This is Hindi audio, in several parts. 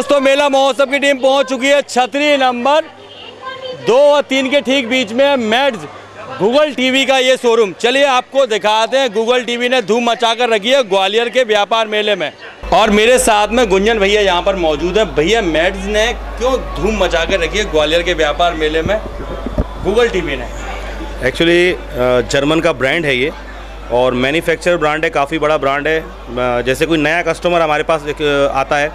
दोस्तों मेला महोत्सव की टीम पहुंच चुकी है छतरी नंबर 2 और 3 के ठीक बीच में है मेट्स गूगल टीवी का ये शोरूम। चलिए आपको दिखाते हैं। गूगल टीवी ने धूम मचा कर रखी है ग्वालियर के व्यापार मेले में और मेरे साथ में गुंजन भैया यहाँ पर मौजूद है। भैया मेट्स ने क्यों धूम मचा कर रखी है ग्वालियर के व्यापार मेले में गूगल टीवी ने? एक्चुअली जर्मन का ब्रांड है ये और मैन्युफैक्चर ब्रांड है, काफ़ी बड़ा ब्रांड है। जैसे कोई नया कस्टमर हमारे पास आता है,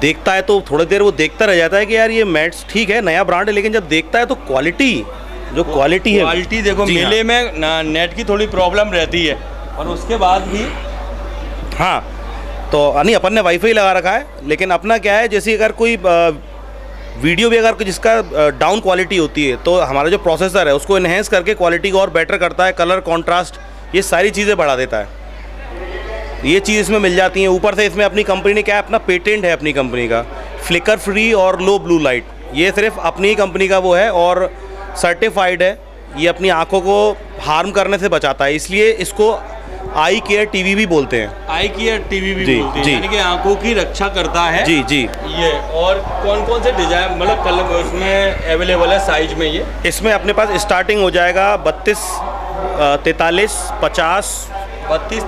देखता है तो थोड़ी देर वो देखता रह जाता है कि यार ये मेट्स ठीक है, नया ब्रांड है, लेकिन जब देखता है तो क्वालिटी देखो मेले में नेट की थोड़ी प्रॉब्लम रहती है और उसके बाद भी हाँ तो नहीं अपन ने वाईफाई लगा रखा है, लेकिन अपना क्या है जैसे अगर कोई वीडियो भी अगर जिसका डाउन क्वालिटी होती है तो हमारा जो प्रोसेसर है उसको इन्हेंस करके क्वालिटी को और बेटर करता है, कलर कॉन्ट्रास्ट ये सारी चीज़ें बढ़ा देता है। ये चीज़ इसमें मिल जाती है। ऊपर से इसमें अपनी कंपनी ने क्या है, अपना पेटेंट है अपनी कंपनी का, फ्लिकर फ्री और लो ब्लू लाइट, ये सिर्फ अपनी ही कंपनी का वो है और सर्टिफाइड है। ये अपनी आँखों को हार्म करने से बचाता है, इसलिए इसको आई केयर टीवी भी बोलते हैं। आई केयर टीवी भी बोलते हैं, यानी कि आँखों की रक्षा करता है। जी जी ये। और कौन कौन से डिजाइन मतलब कलर उसमें अवेलेबल है साइज में? ये इसमें अपने पास स्टार्टिंग हो जाएगा 32, 43, 50,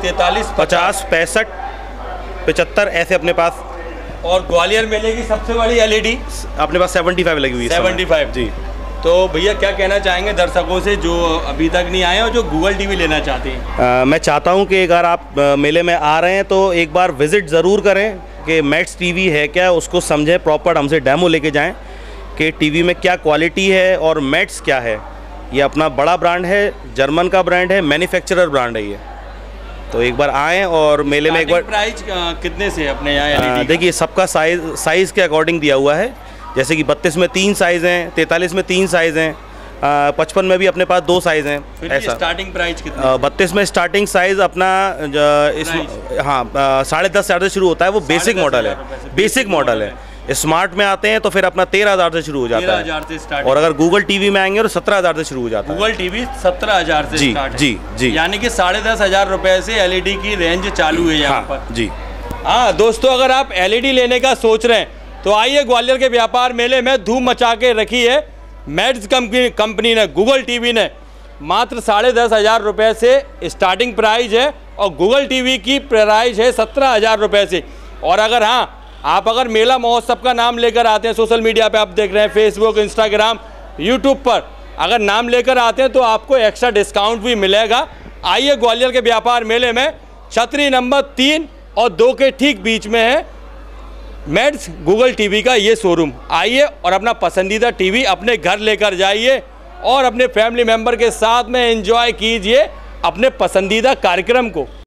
32, 43, 50, 65, 75 ऐसे अपने पास। और ग्वालियर मेले की सबसे बड़ी एलईडी अपने पास 75 लगी हुई है। 75 जी। तो भैया क्या कहना चाहेंगे दर्शकों से जो अभी तक नहीं आए और जो गूगल टीवी लेना चाहते हैं? मैं चाहता हूं कि अगर आप मेले में आ रहे हैं तो एक बार विज़िट ज़रूर करें कि मेट्स टीवी है क्या, उसको समझें, प्रॉपर हमसे डेमो लेके जाएं कि टीवी में क्या क्वालिटी है और मेट्स क्या है। ये अपना बड़ा ब्रांड है, जर्मन का ब्रांड है, मैन्युफैक्चरर ब्रांड है ये, तो एक बार आएँ। और मेले में एक बार प्राइस कितने से अपने यहाँ? देखिए सबका साइज़ के अकॉर्डिंग दिया हुआ है, जैसे कि 32 में 3 साइज़ हैं, 43 में 3 साइज़ हैं, 55 में भी अपने पास 2 साइज़ हैं। ऐसा स्टार्टिंग प्राइस कितना? 32 में स्टार्टिंग साइज़ अपना हाँ 10,500 से शुरू होता है, वो बेसिक मॉडल है। बेसिक मॉडल है। स्मार्ट में आते हैं तो फिर अपना 13,000 से शुरू हो जाता है और अगर गूगल टीवी में आएंगे तो 17,000 से शुरू हो जाता है। गूगल टीवी 17,000 से स्टार्ट। जी जी। यानी कि 10,500 रुपये से एलईडी की रेंज चालू है यहाँ पर। जी हाँ दोस्तों, अगर आप एलईडी लेने का सोच रहे हैं तो आइए, ग्वालियर के व्यापार मेले में धूम मचा के रखी है मेट्स कंपनी ने, गूगल टीवी ने। मात्र 10,500 रुपये से स्टार्टिंग प्राइस है और गूगल टीवी की प्राइस है 17,000 रुपये से। और अगर हाँ आप अगर मेला महोत्सव का नाम लेकर आते हैं, सोशल मीडिया पे आप देख रहे हैं फेसबुक, इंस्टाग्राम, यूट्यूब पर अगर नाम लेकर आते हैं तो आपको एक्स्ट्रा डिस्काउंट भी मिलेगा। आइए ग्वालियर के व्यापार मेले में छतरी नंबर 3 और 2 के ठीक बीच में है मेट्स गूगल टीवी का ये शोरूम। आइए और अपना पसंदीदा टीवी अपने घर लेकर जाइए और अपने फैमिली मेम्बर के साथ में एंजॉय कीजिए अपने पसंदीदा कार्यक्रम को।